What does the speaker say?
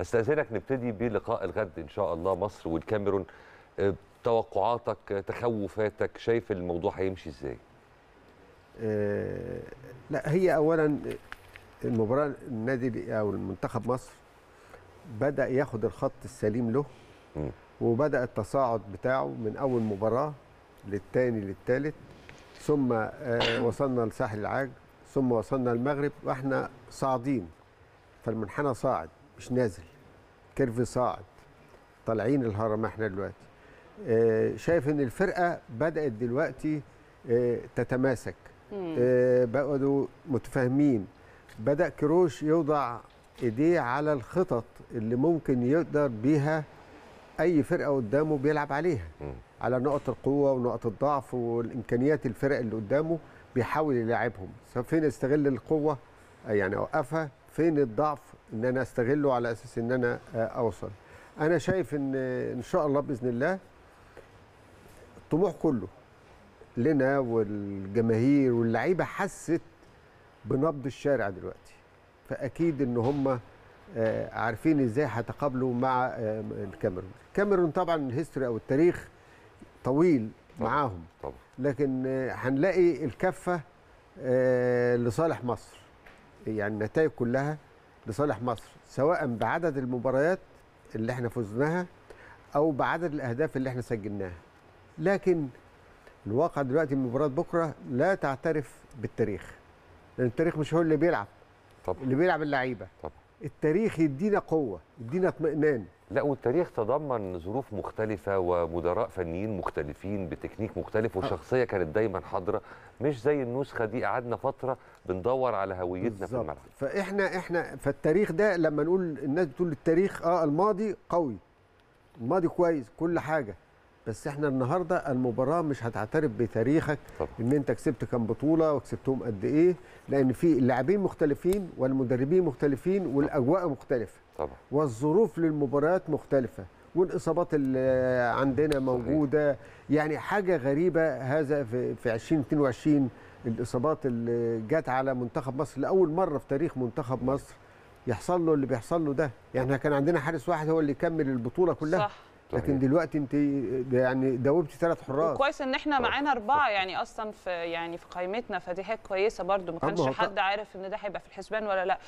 استاذنك نبتدي بلقاء الغد ان شاء الله، مصر والكاميرون. توقعاتك، تخوفاتك، شايف الموضوع هيمشي ازاي؟ لا، هي اولا المباراه النادي او المنتخب مصر بدا ياخد الخط السليم له، وبدا التصاعد بتاعه من اول مباراه للثاني للثالث، ثم وصلنا لساحل العاج، ثم وصلنا المغرب، واحنا صاعدين. فالمنحنى صاعد مش نازل، كيرف صاعد، طالعين الهرم احنا دلوقتي. شايف ان الفرقه بدات دلوقتي تتماسك، بقوا متفاهمين، بدا كروش يوضع ايديه على الخطط اللي ممكن يقدر بيها اي فرقه قدامه بيلعب عليها، على نقط القوه ونقط الضعف والامكانيات الفرق اللي قدامه بيحاول يلاعبهم. فين استغل القوه يعني اوقفها، فين الضعف ان انا استغله على اساس ان انا اوصل. انا شايف ان شاء الله باذن الله الطموح كله لنا والجماهير واللعيبه حست بنبض الشارع دلوقتي، فاكيد ان هم عارفين ازاي هيتقابلوا مع الكاميرون. الكاميرون طبعا الهيستوري او التاريخ طويل معاهم، لكن هنلاقي الكفه لصالح مصر، يعني النتائج كلها لصالح مصر، سواء بعدد المباريات اللي احنا فزناها او بعدد الاهداف اللي احنا سجلناها. لكن الواقع دلوقتي مباراه بكره لا تعترف بالتاريخ، لان التاريخ مش هو اللي بيلعب، اللي بيلعب اللعيبه. التاريخ يدينا قوه، يدينا اطمئنان. لا، والتاريخ تضمن ظروف مختلفه ومدراء فنيين مختلفين بتكنيك مختلف وشخصيه كانت دايما حاضره، مش زي النسخه دي قعدنا فتره بندور على هويتنا بالزبط. في الملعب. فاحنا فالتاريخ ده لما نقول الناس بتقول التاريخ الماضي قوي، الماضي كويس كل حاجه، بس احنا النهارده المباراه مش هتعترف بتاريخك طبعا. ان انت كسبت كام بطوله وكسبتهم قد ايه، لان في اللاعبين مختلفين والمدربين مختلفين والاجواء مختلفه طبعا. والظروف للمباريات مختلفه، والاصابات اللي عندنا موجوده، يعني حاجه غريبه هذا في 2022 الاصابات اللي جت على منتخب مصر لاول مره في تاريخ منتخب مصر يحصل له اللي بيحصل له ده. يعني كان عندنا حارس واحد هو اللي يكمل البطوله كلها صح. لكن دلوقتي انت يعني دوبتي 3 حراس، كويس ان احنا معانا 4 يعني اصلا في قائمتنا، فدي حاجه كويسه برده، ما كانش حد عارف ان ده هيبقى في الحسبان ولا لا.